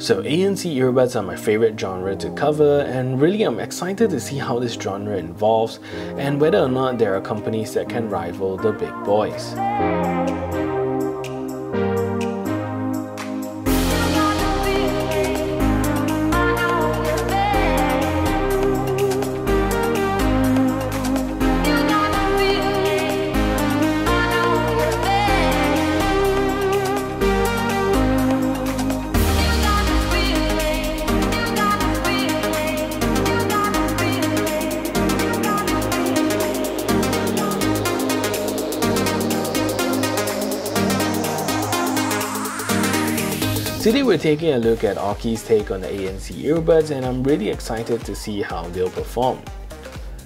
So ANC earbuds are my favorite genre to cover, and really I'm excited to see how this genre evolves and whether or not there are companies that can rival the big boys. Today we're taking a look at Aukey's take on the ANC earbuds, and I'm really excited to see how they'll perform.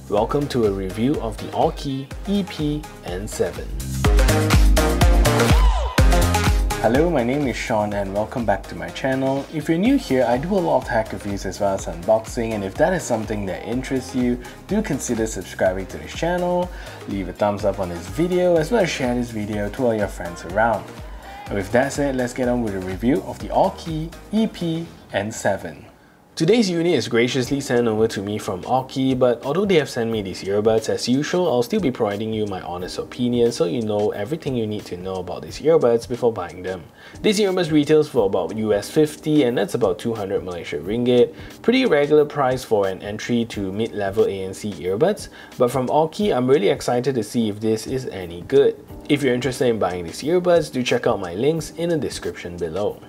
Welcome to a review of the Aukey EP-N7. Hello, my name is Sean and welcome back to my channel. If you're new here, I do a lot of hack reviews as well as unboxing, and if that is something that interests you, do consider subscribing to this channel, leave a thumbs up on this video, as well as share this video to all your friends around. With that said, let's get on with a review of the Aukey EP-N7. Today's unit is graciously sent over to me from Aukey, but although they have sent me these earbuds, as usual, I'll still be providing you my honest opinion so you know everything you need to know about these earbuds before buying them. These earbuds retails for about $50 and that's about 200 Malaysia ringgit. Pretty regular price for an entry to mid-level ANC earbuds, but from Aukey, I'm really excited to see if this is any good. If you're interested in buying these earbuds, do check out my links in the description below.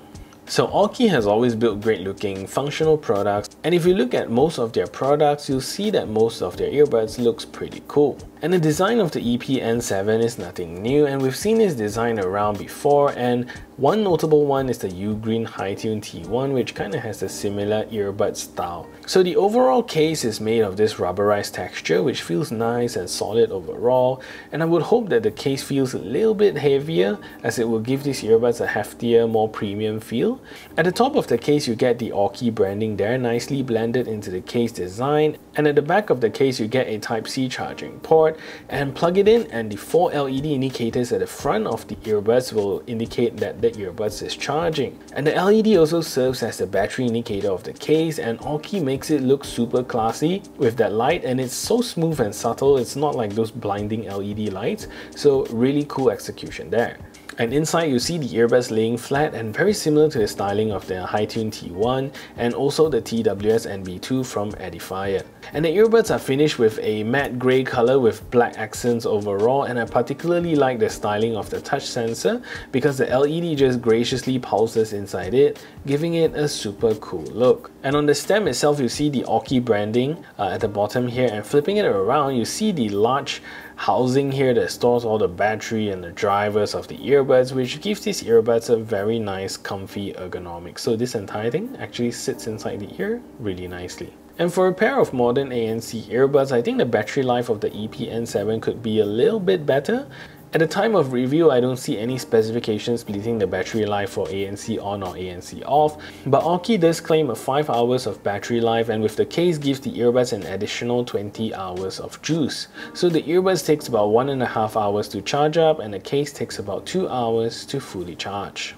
So Aukey has always built great looking, functional products, and if you look at most of their products, you'll see that most of their earbuds looks pretty cool. And the design of the EP-N7 is nothing new, and we've seen this design around before, and one notable one is the UGREEN HiTune T1, which kind of has a similar earbud style. So the overall case is made of this rubberized texture, which feels nice and solid overall, and I would hope that the case feels a little bit heavier, as it will give these earbuds a heftier, more premium feel. At the top of the case, you get the Aukey branding there, nicely blended into the case design, and at the back of the case, you get a Type-C charging port, and plug it in, and the 4 LED indicators at the front of the earbuds will indicate that the earbuds is charging. And the LED also serves as the battery indicator of the case, and Aukey makes it look super classy with that light, and it's so smooth and subtle, it's not like those blinding LED lights, so really cool execution there. And inside, you see the earbuds laying flat and very similar to the styling of the HiTune T1 and also the TWS NB2 from Edifier. And the earbuds are finished with a matte grey colour with black accents overall, and I particularly like the styling of the touch sensor because the LED just graciously pulses inside it, giving it a super cool look. And on the stem itself, you see the Aukey branding at the bottom here, and flipping it around, you see the large housing here that stores all the battery and the drivers of the earbuds, which gives these earbuds a very nice comfy ergonomics. So this entire thing actually sits inside the ear really nicely. And for a pair of modern ANC earbuds, I think the battery life of the EP-N7 could be a little bit better. At the time of review, I don't see any specifications splitting the battery life for ANC on or ANC off, but Aukey does claim a 5 hours of battery life, and with the case gives the earbuds an additional 20 hours of juice. So the earbuds takes about 1.5 hours to charge up, and the case takes about 2 hours to fully charge.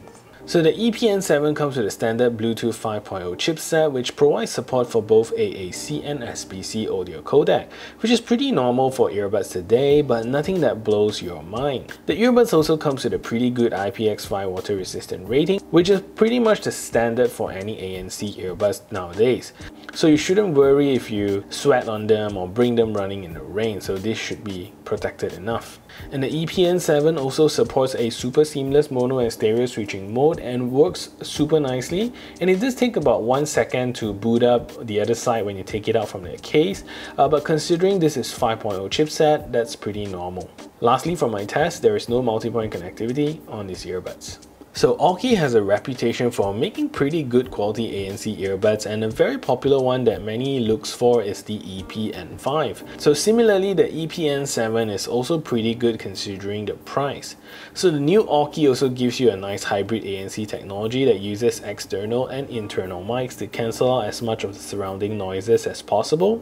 So the EP-N7 comes with a standard Bluetooth 5.0 chipset, which provides support for both AAC and SBC audio codec, which is pretty normal for earbuds today, but nothing that blows your mind. The earbuds also comes with a pretty good IPX5 water resistant rating, which is pretty much the standard for any ANC earbuds nowadays. So you shouldn't worry if you sweat on them or bring them running in the rain, so this should be protected enough. And the EP-N7 also supports a super seamless mono and stereo switching mode, and works super nicely, and it does take about 1 second to boot up the other side when you take it out from the case, but considering this is 5.0 chipset, that's pretty normal. Lastly, for my test, there is no multi-point connectivity on these earbuds. So Aukey has a reputation for making pretty good quality ANC earbuds, and a very popular one that many looks for is the EP-N5. So similarly, the EP-N7 is also pretty good considering the price. So the new Aukey also gives you a nice hybrid ANC technology that uses external and internal mics to cancel out as much of the surrounding noises as possible.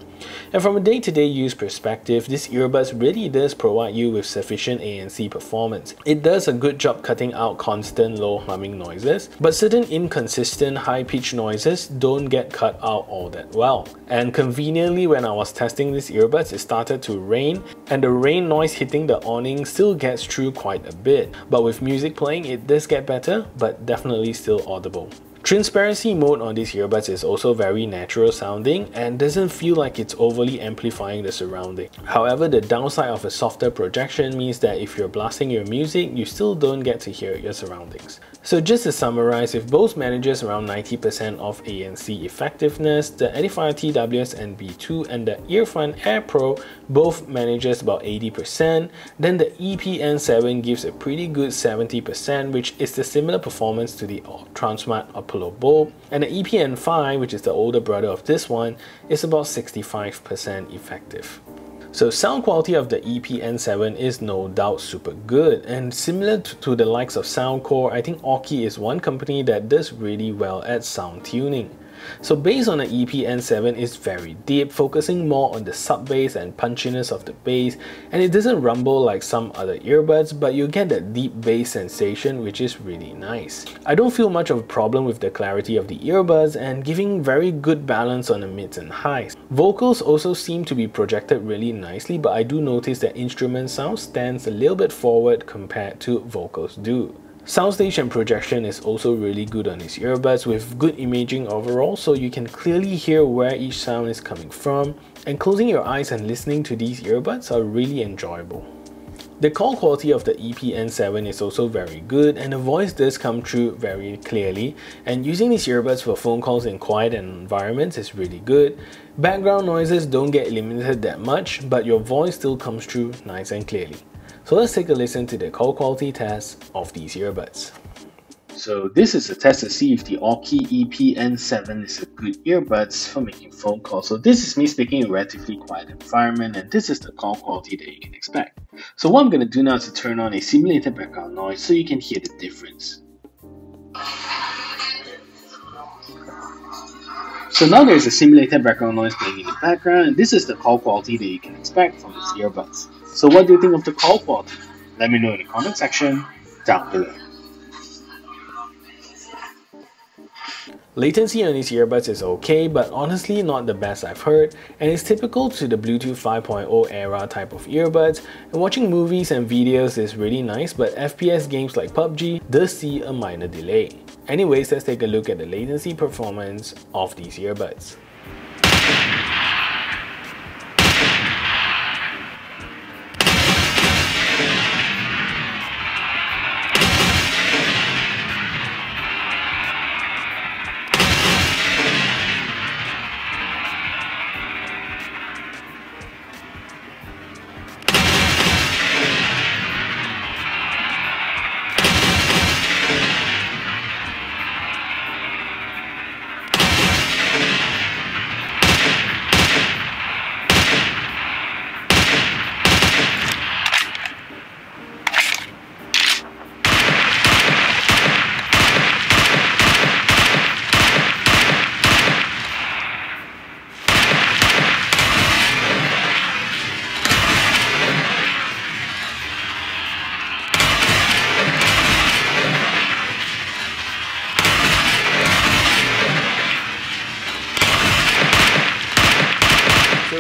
And from a day-to-day use perspective, this earbuds really does provide you with sufficient ANC performance. It does a good job cutting out constant low humming noises, but certain inconsistent high-pitched noises don't get cut out all that well. And conveniently, when I was testing these earbuds, it started to rain, and the rain noise hitting the awning still gets through quite a bit. But with music playing, it does get better, but definitely still audible. Transparency mode on these earbuds is also very natural sounding and doesn't feel like it's overly amplifying the surrounding. However, the downside of a softer projection means that if you're blasting your music, you still don't get to hear your surroundings. So just to summarize, if Bose manages around 90% of ANC effectiveness, the Edifier TWS NB2 and the Earfun Air Pro both manages about 80%, then the EP-N7 gives a pretty good 70%, which is the similar performance to the Transmart Global, and the EP-N5, which is the older brother of this one, is about 65% effective. So sound quality of the EP-N7 is no doubt super good, and similar to the likes of Soundcore, I think Aukey is one company that does really well at sound tuning. So bass on the EP-N7 is very deep, focusing more on the sub-bass and punchiness of the bass, and it doesn't rumble like some other earbuds, but you get that deep bass sensation, which is really nice. I don't feel much of a problem with the clarity of the earbuds and giving very good balance on the mids and highs. Vocals also seem to be projected really nicely, but I do notice that instrument sound stands a little bit forward compared to vocals do. Soundstage and projection is also really good on these earbuds, with good imaging overall, so you can clearly hear where each sound is coming from, and closing your eyes and listening to these earbuds are really enjoyable. The call quality of the EP-N7 is also very good, and the voice does come through very clearly, and using these earbuds for phone calls in quiet environments is really good. Background noises don't get eliminated that much, but your voice still comes through nice and clearly. So let's take a listen to the call quality test of these earbuds. So this is a test to see if the Aukey EP-N7 is a good earbuds for making phone calls. So this is me speaking in a relatively quiet environment, and this is the call quality that you can expect. So what I'm going to do now is to turn on a simulated background noise so you can hear the difference. So now there's a simulated background noise playing in the background, and this is the call quality that you can expect from these earbuds. So what do you think of the call quality? Let me know in the comment section down below. Latency on these earbuds is okay, but honestly not the best I've heard, and it's typical to the Bluetooth 5.0 era type of earbuds, and watching movies and videos is really nice, but FPS games like PUBG does see a minor delay. Anyways, let's take a look at the latency performance of these earbuds.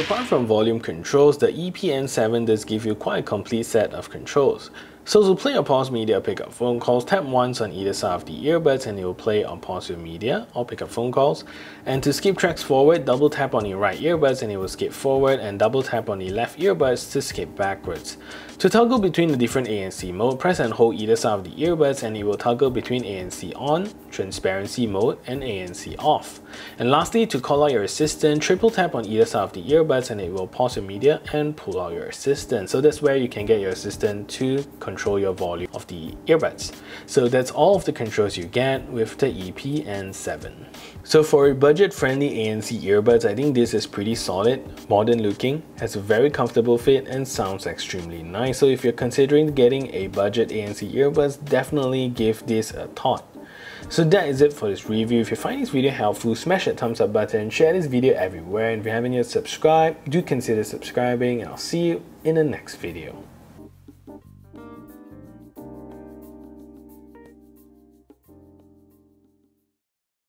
Apart from volume controls, the EP-N7 does give you quite a complete set of controls. So to play or pause media or pick up phone calls, tap once on either side of the earbuds and it will play or pause your media or pick up phone calls. And to skip tracks forward, double tap on your right earbuds and it will skip forward, and double tap on the left earbuds to skip backwards. To toggle between the different ANC mode, press and hold either side of the earbuds and it will toggle between ANC on, transparency mode and ANC off. And lastly, to call out your assistant, triple tap on either side of the earbuds and it will pause your media and pull out your assistant. So that's where you can get your assistant to control your volume of the earbuds. So that's all of the controls you get with the EP-N7. So for a budget-friendly ANC earbuds, I think this is pretty solid, modern looking, has a very comfortable fit and sounds extremely nice. So if you're considering getting a budget ANC earbuds, definitely give this a thought. So that is it for this review. If you find this video helpful, smash that thumbs up button, share this video everywhere, and if you haven't yet subscribed, do consider subscribing, and I'll see you in the next video.